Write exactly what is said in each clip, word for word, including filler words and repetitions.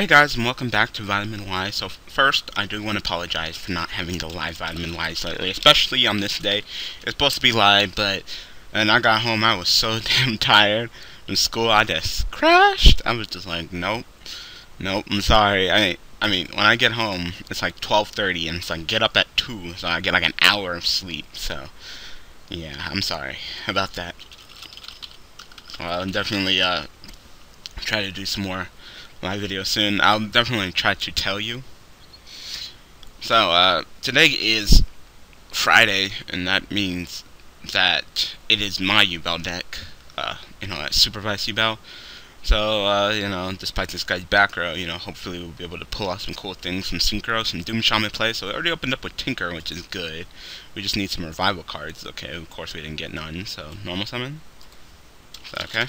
Hey guys, and welcome back to Vitamin Y. So first, I do want to apologize for not having the live Vitamin Ys lately, especially on this day. It's supposed to be live, but when I got home, I was so damn tired from school, I just crashed. I was just like, nope, nope, I'm sorry. I, I mean, when I get home, it's like twelve thirty, and it's like, get up at two, so I get like an hour of sleep. So, yeah, I'm sorry about that. Well, I'll definitely uh, try to do some more my video soon. I'll definitely try to tell you. So, uh, today is Friday, and that means that it is my Yubel deck, uh, you know, at Supervise Yubel. So, uh, you know, despite this guy's back row, you know, hopefully we'll be able to pull out some cool things, some synchro, some Doom Shaman play. So, it already opened up with Tinker, which is good. We just need some revival cards. Okay, of course we didn't get none, so normal summon. Is that okay?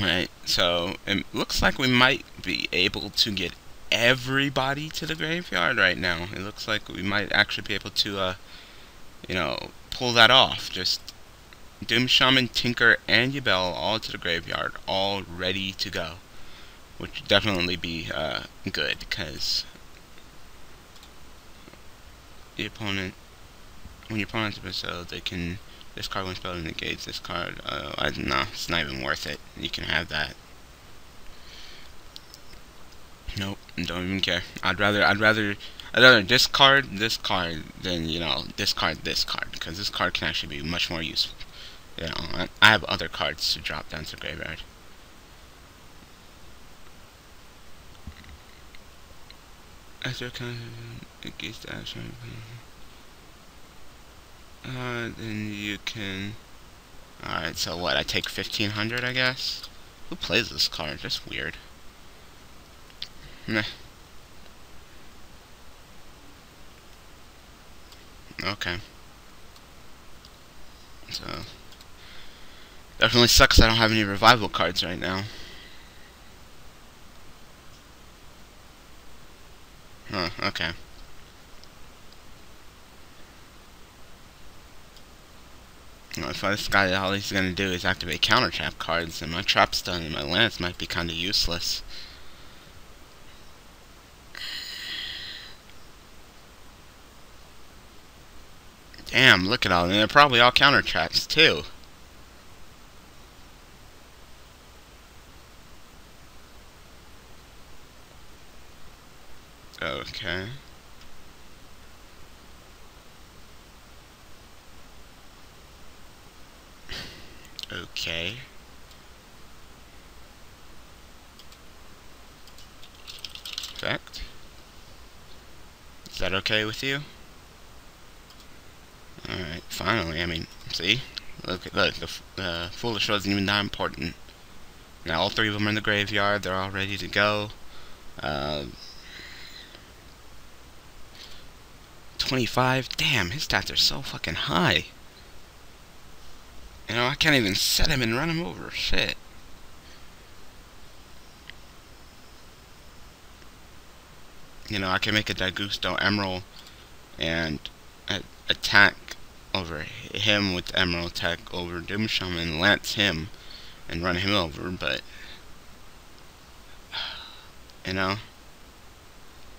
Alright, so it looks like we might be able to get everybody to the graveyard right now. It looks like we might actually be able to, uh, you know, pull that off. Just Doom Shaman, Tinker, and Yubel all to the graveyard, all ready to go. Which would definitely be uh, good, because the opponent, when your opponent's episode, they can... This card when spelled negates this card. Uh, I, nah, it's not even worth it. You can have that. Nope, don't even care. I'd rather, I'd rather, I'd rather discard this card than, you know, discard this card, because this card can actually be much more useful. You know, I, I have other cards to drop down to the graveyard. After kind of negates the action. Uh, then you can... Alright, so what, I take fifteen hundred, I guess? Who plays this card? That's weird. Meh. Okay. So... Definitely sucks I don't have any revival cards right now. Huh, okay. So this guy, all he's gonna do is activate counter trap cards, and my trap's done, and my lance might be kinda useless. Damn, look at all of them. They're probably all counter traps, too. Okay. Okay. Effect. Is that okay with you? Alright, finally, I mean, see? Look, look, the uh, Foolish wasn't even that important. Now all three of them are in the graveyard, they're all ready to go. Uh, twenty-five, damn, his stats are so fucking high. You know, I can't even set him and run him over. Shit. You know, I can make a Daigusto Emeral and a attack over him with Emerald Tech over Doom Shaman, lance him, and run him over, but... You know?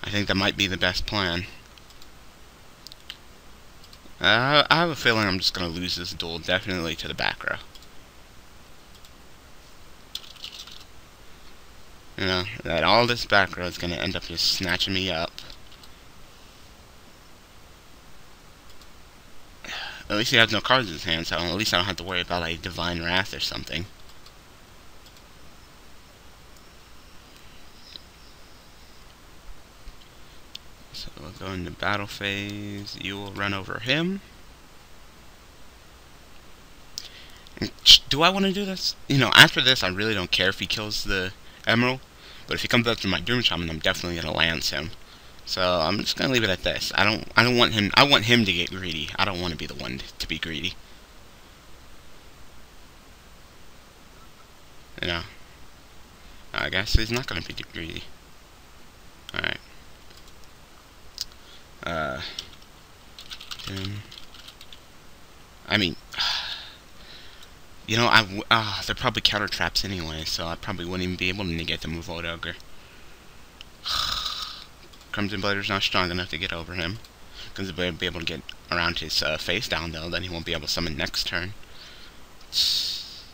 I think that might be the best plan. Uh, I have a feeling I'm just going to lose this duel, definitely to the back row. You know, that all this back row is going to end up just snatching me up. At least he has no cards in his hand, so at least I don't have to worry about, like, Divine Wrath or something. So we'll go into battle phase. You will run over him. Do I want to do this? You know, after this, I really don't care if he kills the Emerald. But if he comes up to my Doom Shaman, I'm definitely gonna lance him. So I'm just gonna leave it at this. I don't. I don't want him. I want him to get greedy. I don't want to be the one to be greedy. You know. I guess he's not gonna be greedy. All right. Uh, I mean, You know, I w uh, they're probably counter traps anyway, so I probably wouldn't even be able to negate them with Void Ogre. Crimson Blader's not strong enough to get over him. Crimson Blader will be able to get around his uh, face down, though, then he won't be able to summon next turn. Let's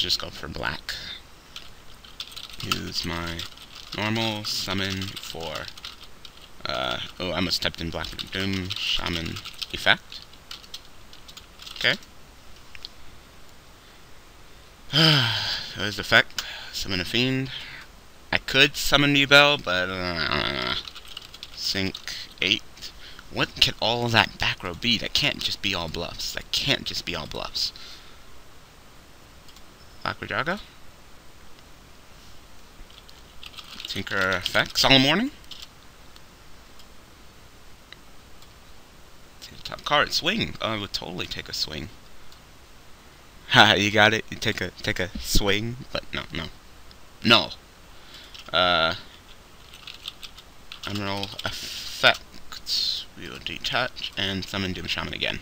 just go for black. Use my normal summon for... Uh, oh, I must have typed in Black Doom Shaman effect. Okay. There's the effect. Summon a Fiend. I could summon Yubel, but uh, Sync eight. What can all that back row be? That can't just be all bluffs. That can't just be all bluffs. Black Rijaga. Tinker effects all morning. Top card, swing. Oh, I would totally take a swing. Ha, you got it. You take a take a swing, but no, no, no. Uh, Emerald effects. We will detach and summon Doom Shaman again.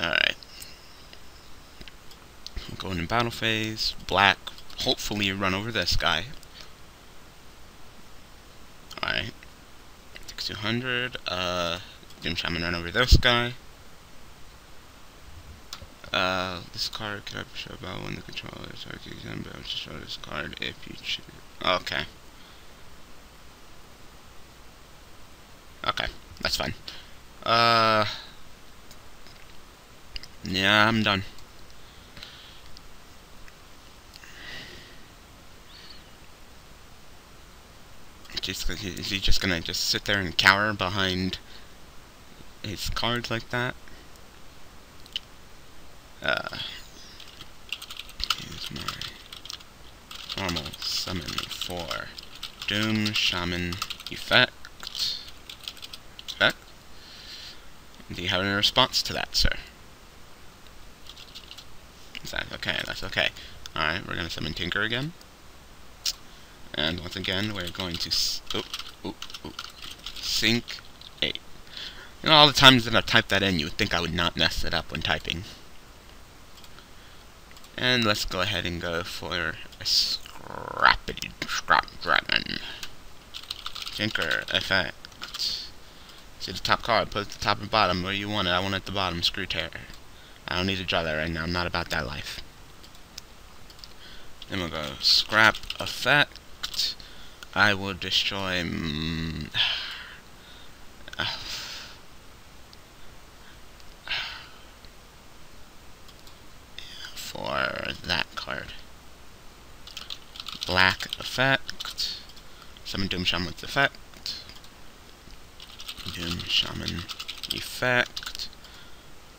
All right. We'll go into battle phase. Black. Hopefully, you run over this guy. All right. two hundred, uh, Doom Shaman run over this guy. Uh, this card can I show about when the controller is okay, I'm about to show this card if you choose. Okay. Okay, that's fine. Uh, yeah, I'm done. Is he just gonna just sit there and cower behind his cards like that? Uh, here's my normal summon for Doom Shaman effect. Effect. Do you have any response to that, sir? Is that okay? That's okay. All right, we're gonna summon Tinker again. And once again, we're going to s oop, oop, oop. Sync eight. You know, all the times that I've typed that in, you would think I would not mess it up when typing. And let's go ahead and go for a Scrap Dragon. Tinker effect. See the top card, put it at the top and bottom where you want it. I want it at the bottom, Screw Terror. I don't need to draw that right now, I'm not about that life. Then we'll go Scrap effect. I will destroy. Mm, uh, uh, for that card. Black effect. Summon Doom Shaman with effect. Doom Shaman effect.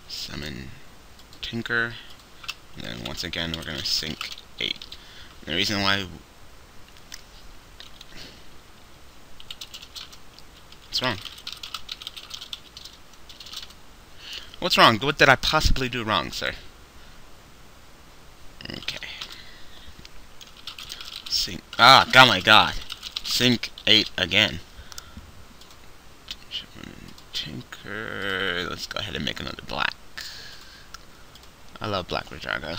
Summon Tinker. And then once again, we're going to sync eight. And the reason why. What's wrong? What's wrong? What did I possibly do wrong, sir? Okay. Sync. Ah, god, my god. Sync eight again. Tinker. Let's go ahead and make another black. I love Black Redrago.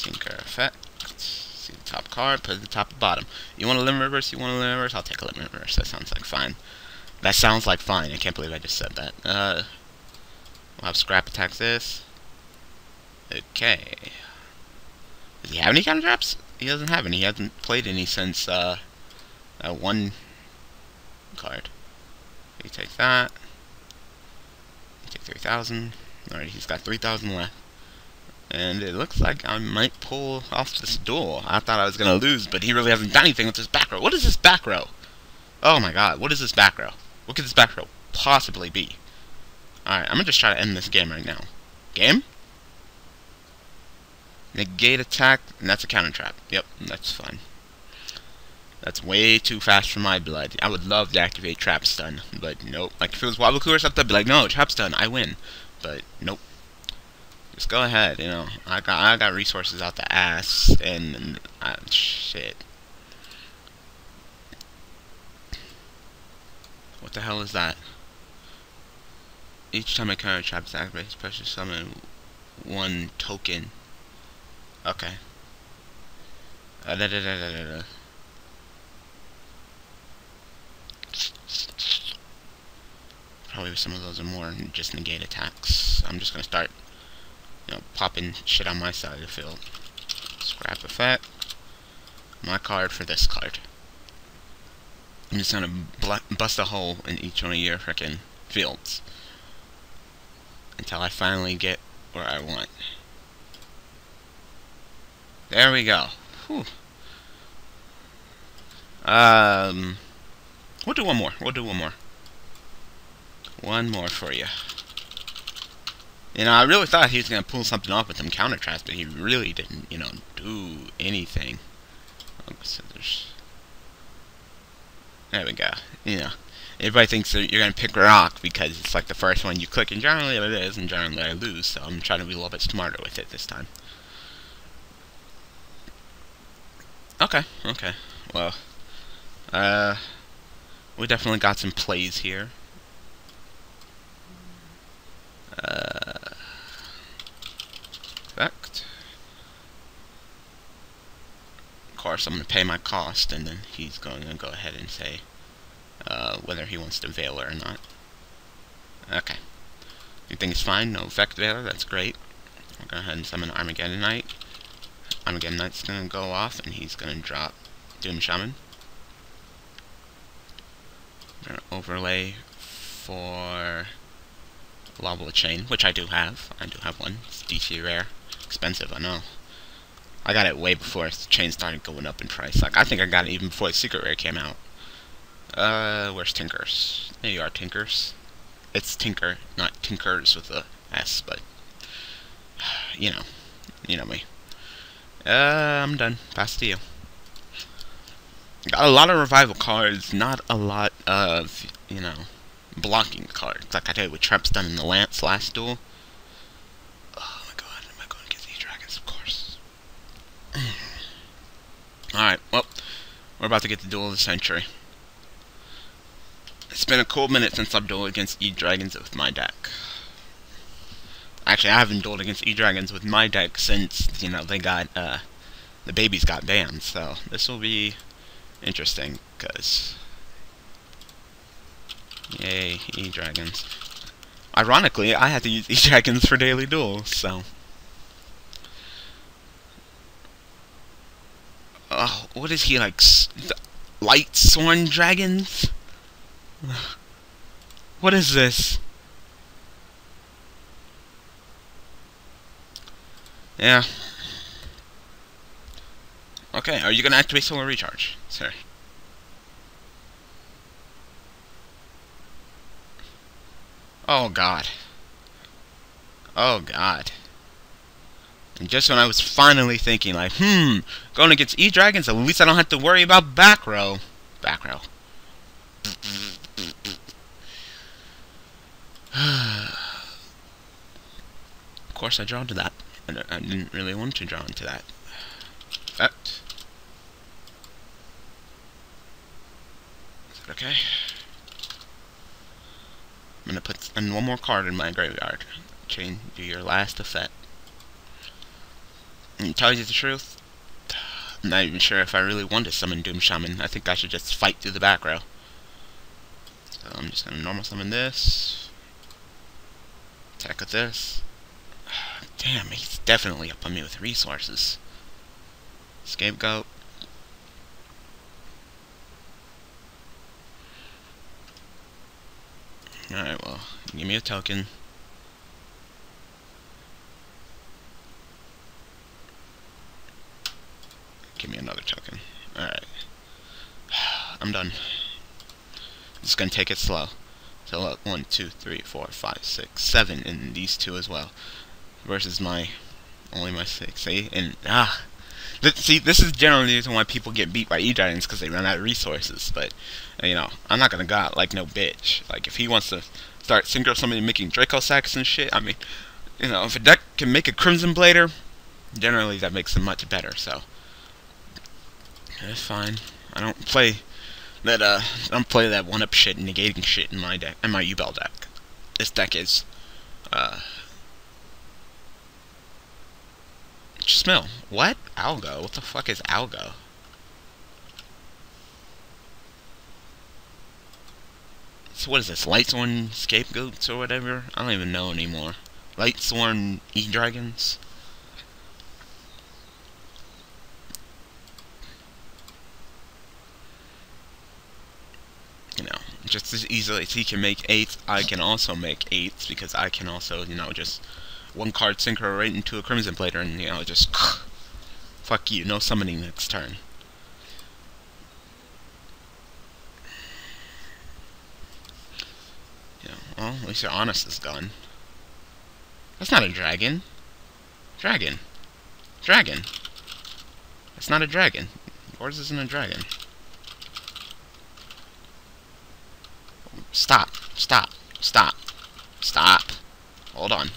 Tinker effect. See the top card, put it at the top and bottom. You want a limit reverse? You want a limit reverse? I'll take a limit reverse. That sounds like fine. That sounds like fine. I can't believe I just said that. Uh, we'll have Scrap attack this. Okay. Does he have any counter traps? He doesn't have any. He hasn't played any since uh, that one card. You take that. You take three thousand. All right, he's got three thousand left, and it looks like I might pull off this duel. I thought I was gonna lose, but he really hasn't done anything with this back row. What is this back row? Oh my god, what is this back row? What could this back row possibly be? Alright, I'm gonna just try to end this game right now. Game? Negate attack, and that's a counter trap. Yep, that's fine. That's way too fast for my blood. I would love to activate trap stun, but nope. Like, if it was Wobble Clue or something, I'd be like, no, trap stun, I win. But, nope. Just go ahead, you know. I got, I got resources out the ass, and, and uh, shit. What the hell is that? Each time a counter trap is activated, his precious summon one token. Okay. Uh, da, da, da, da, da, da. Probably some of those are more just negate attacks. I'm just gonna start, you know, popping shit on my side of the field. Scrap effect. My card for this card. I'm just gonna bust a hole in each one of your frickin' fields until I finally get where I want. There we go. Whew. Um, we'll do one more. We'll do one more. One more for you. You know, I really thought he was gonna pull something off with some counter traps, but he really didn't. You know, do anything. Oh, so there's. There we go. You know, everybody thinks that you're gonna pick rock because it's like the first one you click, and generally it is, and generally I lose. So I'm trying to be a little bit smarter with it this time. Okay. Okay. Well, uh, we definitely got some plays here. Uh, effect. Of course, I'm going to pay my cost, and then he's going to go ahead and say uh, whether he wants to Veiler or not. Okay. Everything's fine. No Effect Veiler. That's great. We'll go ahead and summon Armageddon Knight. Armageddon Knight's going to go off, and he's going to drop Doom Shaman. We're going to overlay for Lobla Chain, which I do have. I do have one. It's D C rare. Expensive, I know. I got it way before the chain started going up in price. Like, I think I got it even before the Secret Rare came out. Uh, where's Tinkers? There you are, Tinkers. It's Tinker, not Tinkers with a S, but you know. You know me. Uh, I'm done. Pass to you. Got a lot of revival cards, not a lot of, you know, blocking cards. Like I did with traps done in the Lance last duel. Oh my god, am I going to get the E-Dragons? Of course. Alright, well, we're about to get the duel of the century. It's been a cool minute since I've dueled against E-Dragons with my deck. Actually, I haven't dueled against E-Dragons with my deck since, you know, they got, uh, the babies got banned, so this will be interesting, because yay, E-Dragons. Ironically, I had to use E-Dragons for Daily Duels, so. Oh, what is he, like, Lightsworn Dragons? What is this? Yeah. Okay, are you gonna activate Solar Recharge? Sorry. Oh god. Oh god. And just when I was finally thinking, like, hmm, going against E-Dragons, at least I don't have to worry about back row. Back row. Of course I draw to that. I, d I didn't really want to draw into that. Effect. Is it okay? I'm gonna put in one more card in my graveyard. Chain, do your last effect. And tell you the truth, I'm not even sure if I really want to summon Doom Shaman. I think I should just fight through the back row. So I'm just gonna normal summon this. Attack with this. Damn, he's definitely up on me with resources. Scapegoat. Alright, well, give me a token. Give me another token. Alright. I'm done. It's gonna take it slow. So look, one, two, three, four, five, six, seven, and these two as well. Versus my, only my six, see? And, ah! Th see, this is generally the reason why people get beat by E-Dragons, because they run out of resources, but, you know, I'm not gonna go out like no bitch. Like, if he wants to start synchro somebody making Draco sacks and shit, I mean, you know, if a deck can make a Crimson Blader, generally that makes them much better, so. That's fine. I don't play that, uh, I don't play that one-up shit and negating shit in my deck, in my Yubel deck. This deck is, uh, Smell. What? Algo? What the fuck is algo? So what is this? Lightsworn Scapegoats or whatever? I don't even know anymore. Lightsworn E-Dragons? You know, just as easily as he can make eights, I can also make eights, because I can also, you know, just one card sinker right into a Crimson Blader and, you know, just fuck you, no summoning next turn. Yeah, well, at least your Honest is gone. That's not a dragon. Dragon. Dragon. That's not a dragon. Gorz isn't a dragon. Stop. Stop. Stop. Stop. Hold on.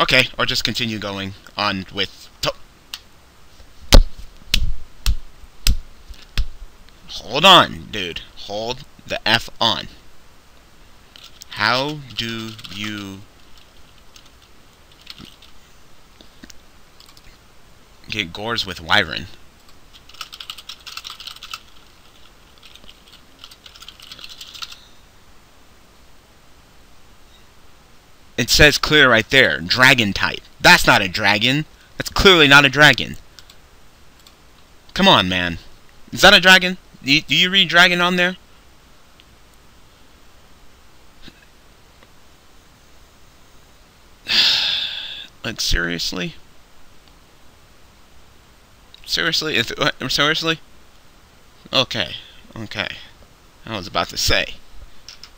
Okay, or just continue going on with... To Hold on, dude. Hold the F on. How do you get Gorz with Wyvern? It says clear right there. Dragon type. That's not a dragon. That's clearly not a dragon. Come on, man. Is that a dragon? Do you, do you read dragon on there? Like, seriously? Seriously? If, uh, seriously? Okay. Okay. I was about to say.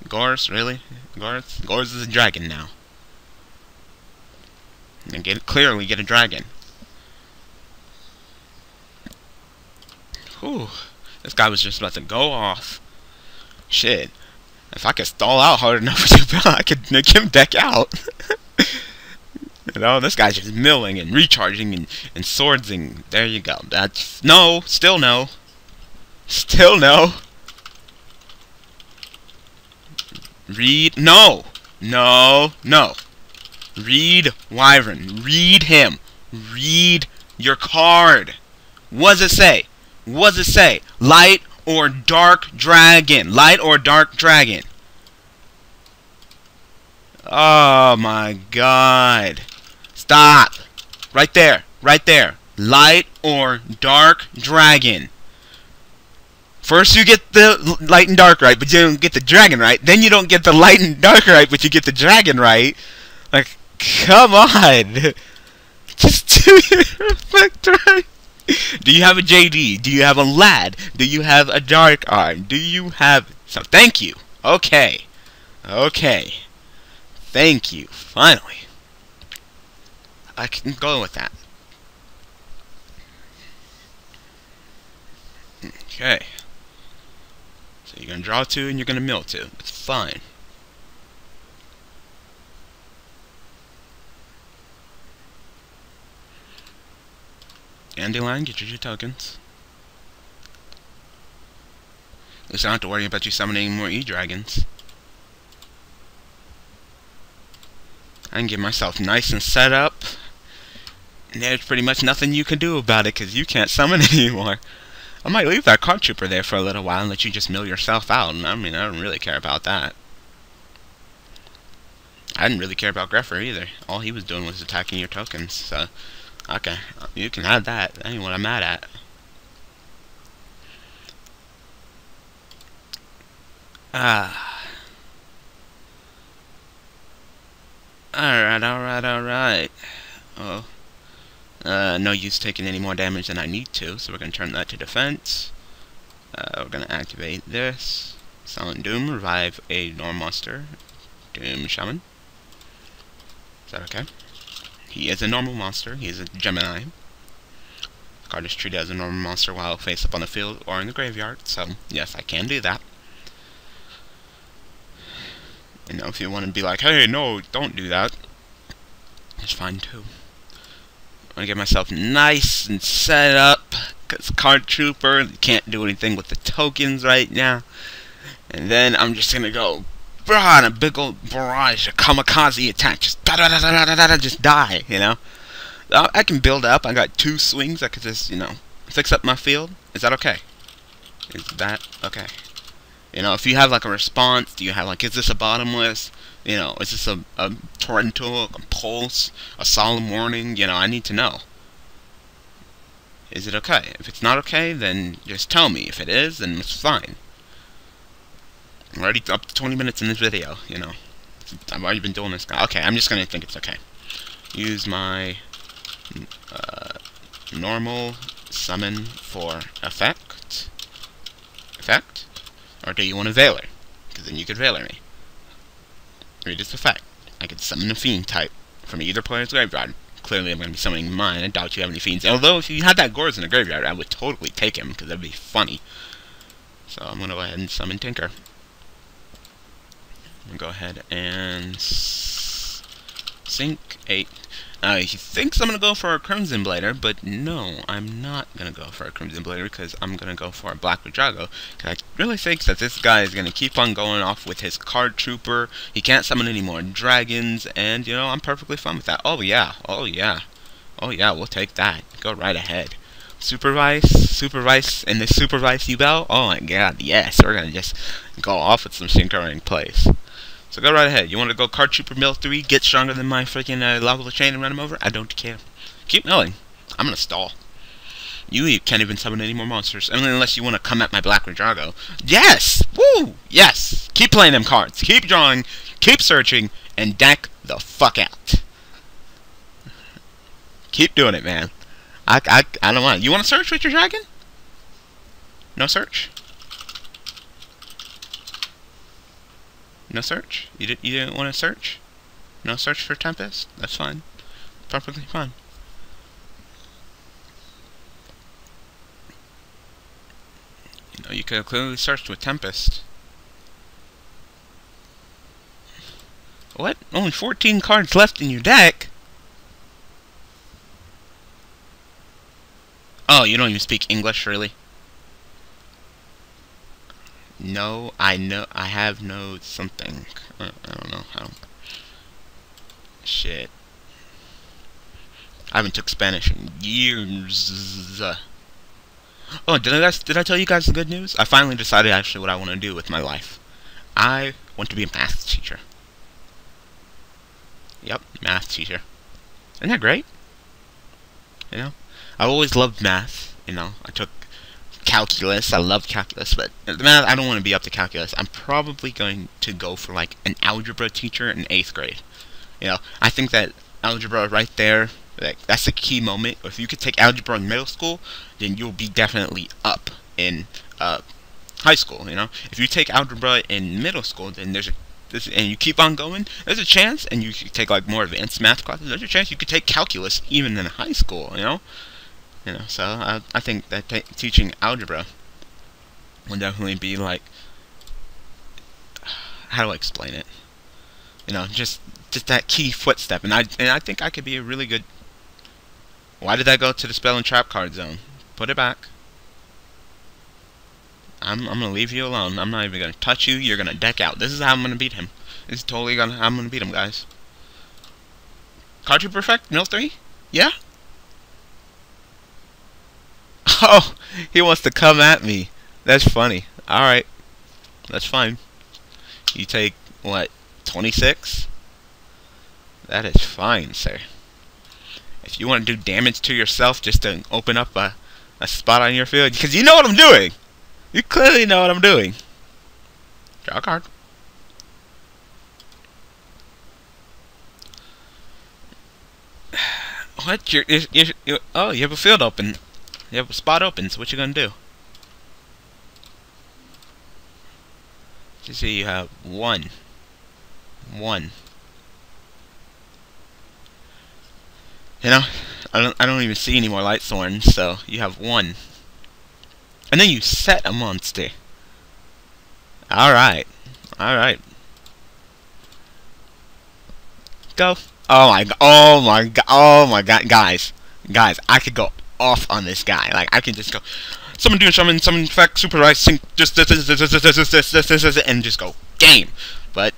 Gorz, really? Gorz? Gorz is a dragon now. And get, clearly get a dragon. Whew. This guy was just about to go off. Shit. If I could stall out hard enough with Yubel, I could make him deck out. You know, this guy's just milling and recharging and, and swordsing. There you go. That's... No! Still no. Still no. Read... No! No! No! Read Wyvern. Read him. Read your card. What does it say? What does it say? Light or dark dragon? Light or dark dragon? Oh my god. Stop. Right there. Right there. Light or dark dragon. First you get the light and dark right, but you don't get the dragon right. Then you don't get the light and dark right, but you get the dragon right. Like, come on! Just do your effect right! Do you have a J D? Do you have a Lad? Do you have a Dark Arm? Do you have... So, thank you! Okay. Okay. Thank you. Finally. I can go with that. Okay. So you're gonna draw two and you're gonna mill two. It's fine. Dandelion, get your two tokens. At least I don't have to worry about you summoning more E-Dragons. I can get myself nice and set up. And there's pretty much nothing you can do about it, because you can't summon anymore. I might leave that Card Trooper there for a little while and let you just mill yourself out. I mean, I don't really care about that. I didn't really care about Greffer either. All he was doing was attacking your tokens, so... Okay, you can have that. That ain't what I'm mad at. Ah. Alright, alright, alright. Oh. Uh, no use taking any more damage than I need to, so we're going to turn that to defense. Uh, we're going to activate this. Silent Doom, revive a normal monster. Doom Shaman. Is that okay? He is a normal monster. He is a Gemini. The card is treated as a normal monster while face up on the field or in the graveyard. So, yes, I can do that. And now if you want to be like, hey, no, don't do that, it's fine, too. I want to get myself nice and set up, because Card Trooper can't do anything with the tokens right now. And then I'm just going to go Broad, a big old barrage, a kamikaze attack, just da da da da da da da, just die, you know? Uh, I can build up, I got two swings, I could just, you know, fix up my field. Is that okay? Is that okay? You know, if you have like a response, do you have like, is this a bottomless? You know, is this a, a torrential, a pulse, a solemn warning? You know, I need to know. Is it okay? If it's not okay, then just tell me. If it is, then it's fine. I'm already up to twenty minutes in this video, you know. I've already been doing this. Okay, I'm just gonna think it's okay. Use my uh, normal summon for effect. Effect? Or do you want a Veiler? Because then you could Veiler me. Read this effect. I could summon a Fiend type from either player's graveyard. Clearly I'm going to be summoning mine. I doubt you have any Fiends. Although, if you had that Gorz in the graveyard, I would totally take him, because that would be funny. So I'm going to go ahead and summon Tinker. I'm going to go ahead and sink eight. Uh, he thinks I'm going to go for a Crimson Blader, but no, I'm not going to go for a Crimson Blader, because I'm going to go for a Black Rijaga, because I really think that this guy is going to keep on going off with his Card Trooper. He can't summon any more dragons, and, you know, I'm perfectly fine with that. Oh, yeah. Oh, yeah. Oh, yeah, we'll take that. Go right ahead. Supervise, Supervise, and the Supervise Yubel. Oh, my God, yes. We're going to just go off with some syncering plays. So go right ahead. You want to go Card Trooper Mill three, get stronger than my freaking uh, Lobla Chain and run him over? I don't care. Keep milling. I'm going to stall. You can't even summon any more monsters. I mean, unless you want to come at my Black Redrago. Yes! Woo! Yes! Keep playing them cards. Keep drawing. Keep searching. And deck the fuck out. Keep doing it, man. I, I, I don't want it. You want to search with your dragon? No search? No search? You, did, you didn't want to search? No search for Tempest? That's fine. Perfectly fine. You know, you could have clearly searched with Tempest. What? Only fourteen cards left in your deck? Oh, you don't even speak English, really? No, I know, I have no something. I don't know how. Shit. I haven't took Spanish in years. Oh, did I guys, did I tell you guys the good news? I finally decided actually what I want to do with my life. I want to be a math teacher. Yep, math teacher. Isn't that great? You know, I've always loved math. You know, I took calculus. I love calculus, but man, I don't want to be up to calculus. I'm probably going to go for like an algebra teacher in eighth grade. You know, I think that algebra right there, like that's a key moment. If you could take algebra in middle school, then you'll be definitely up in uh, high school. You know, if you take algebra in middle school, then there's a this, and you keep on going. There's a chance, and you could take like more advanced math classes. There's a chance you could take calculus even in high school. You know. You know, so I, I think that t teaching algebra would definitely be like, how do I explain it? You know, just just that key footstep, and I and I think I could be a really good. Why did I go to the spell and trap card zone? Put it back. I'm I'm gonna leave you alone. I'm not even gonna touch you. You're gonna deck out. This is how I'm gonna beat him. This is totally gonna how I'm gonna beat him, guys. Card Trooper effect, mill three, yeah. Oh, he wants to come at me. That's funny. Alright. That's fine. You take, what, twenty-six? That is fine, sir. If you want to do damage to yourself just to open up a, a spot on your field, because you know what I'm doing! You clearly know what I'm doing. Draw a card. What? You're, you're, you're, oh, you have a field open. You have a spot open, so what you gonna do? You see, you have one. One. You know, I don't, I don't even see any more Lightsworn, so you have one. And then you set a monster. Alright. Alright. Go. Oh my, oh my, oh my god, guys. Guys, I could go off on this guy. Like, I can just go, summon Doom Shaman, summon Effect, Supervise, sync, just and just go game. But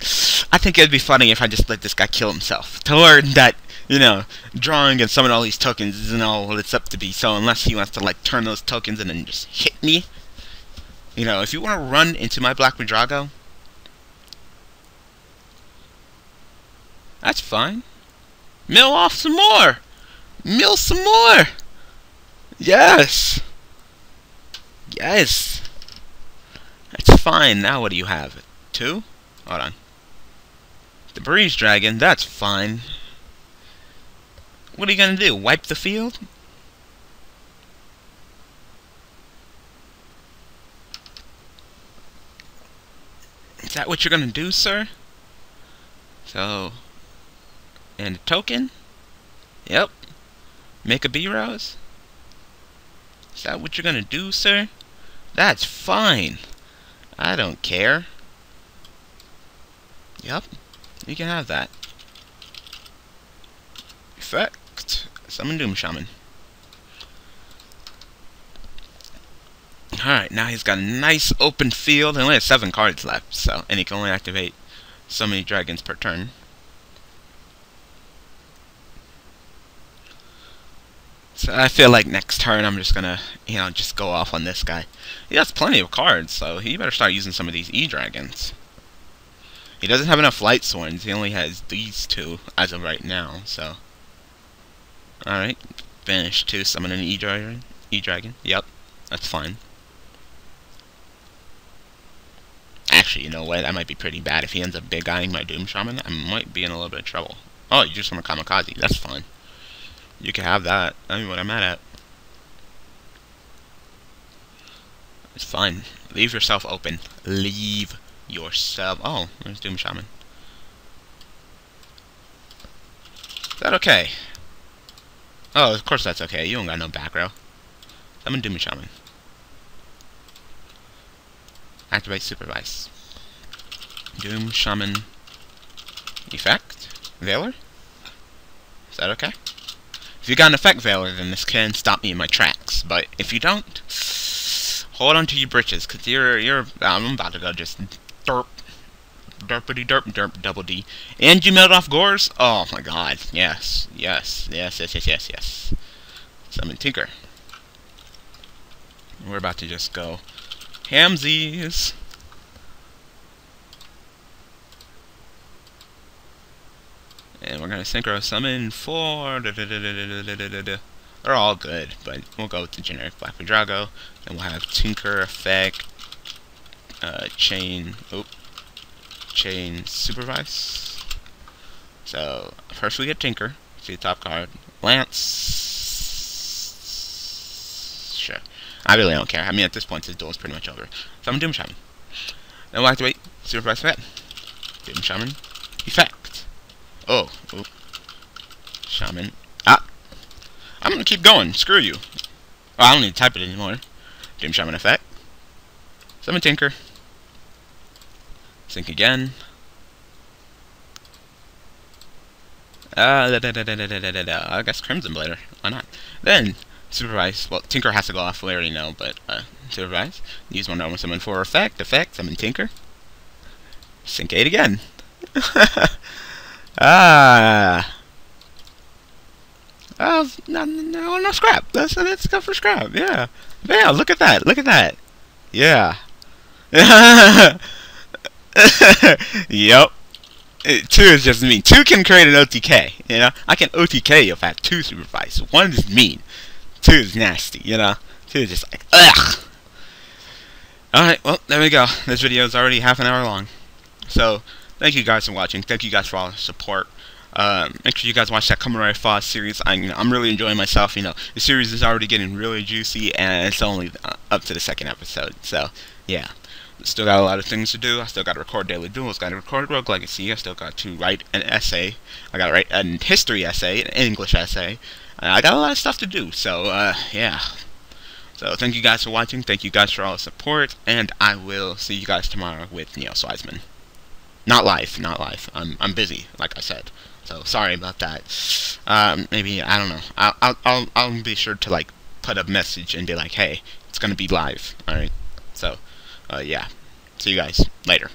I think it'd be funny if I just let this guy kill himself to learn that, you know, drawing and summoning all these tokens isn't all what it's up to be. So unless he wants to like turn those tokens and then just hit me, you know, if you want to run into my Black Redrago, that's fine. Mill off some more. Mill some more. Yes. Yes. That's fine. Now what do you have? Two? Hold on. The Breeze Dragon, that's fine. What are you gonna do? Wipe the field? Is that what you're gonna do, sir? So, and a token? Yep. Make a B-Rose? Is that what you're gonna do, sir? That's fine. I don't care. Yep. You can have that. Effect. Summon Doom Shaman. Alright, now he's got a nice open field and only has seven cards left, so, and he can only activate so many dragons per turn. So I feel like next turn I'm just gonna, you know, just go off on this guy. He has plenty of cards, so he better start using some of these E-Dragons. He doesn't have enough Lightsworns, he only has these two as of right now, so. Alright, banish two, summon an E-Dragon. E-Dragon, yep, that's fine. Actually, you know what, that might be pretty bad. If he ends up big-eyeing my Doom Shaman, I might be in a little bit of trouble. Oh, you just summon Kamikaze, that's fine. You can have that, I mean what I'm mad at. It's fine, leave yourself open. Leave yourself. Oh, there's Doom Shaman. Is that okay? Oh, of course that's okay. You ain't got no back row. Summon Doom Shaman. Activate Supervise. Doom Shaman. Effect Veiler. Is that okay? If you got an Effect Veiler, then this can stop me in my tracks. But if you don't, hold on to your britches, cause you're you're. I'm about to go just. Derp, derpity derp, derp, double D. And you melt off Gorz? Oh my god, yes, yes, yes, yes, yes, yes, yes. Summon Tinker. We're about to just go hamsies. And we're gonna synchro summon four. Da, da, da, da, da, da, da, da, da. They're all good, but we'll go with the generic Black Redrago. And we'll have Tinker, Effect, Uh, chain, oop, chain, Supervise. So first we get Tinker, see the top card, Lance. Sure, I really don't care. I mean, at this point, this duel is pretty much over. So I'm Doom Shaman. Then we'll activate Supervise Effect. Doom Shaman, Effect. Oh, oop, Shaman. Ah, I'm gonna keep going. Screw you. Oh, I don't need to type it anymore. Doom Shaman Effect. Summon Tinker. Sync again. Ah, da da da da da da da da. I guess Crimson Blader. Why not? Then Supervise. Well, Tinker has to go off. We already know, but uh, Supervise. Use one normal summon for effect. Effect. Summon Tinker. Sync eight again. ah. Oh, no, no, no scrap. Let's let's go for scrap. Yeah. Yeah. Look at that. Look at that. Yeah. Yep. It, two is just mean. Two can create an O T K, you know? I can O T K if I have two Supervise. One is mean. Two is nasty, you know? Two is just like, ugh! Alright, well, there we go. This video is already half an hour long. So, thank you guys for watching. Thank you guys for all the support. Um, make sure you guys watch that Kamurai Foss series. I, you know, I'm really enjoying myself. You know, the series is already getting really juicy, and it's only up to the second episode. So, yeah, still got a lot of things to do. I still got to record Daily Duels. Got to record Rogue Legacy. I still got to write an essay. I got to write a history essay, an English essay. Uh, I got a lot of stuff to do. So, uh, yeah. So, thank you guys for watching. Thank you guys for all the support, and I will see you guys tomorrow with Neos Wiseman. Not live, not live. I'm I'm busy, like I said. So sorry about that. Um, maybe I don't know. I'll I'll I'll be sure to like put a message and be like, hey, It's going to be live. Alright. So, uh, yeah. See you guys later.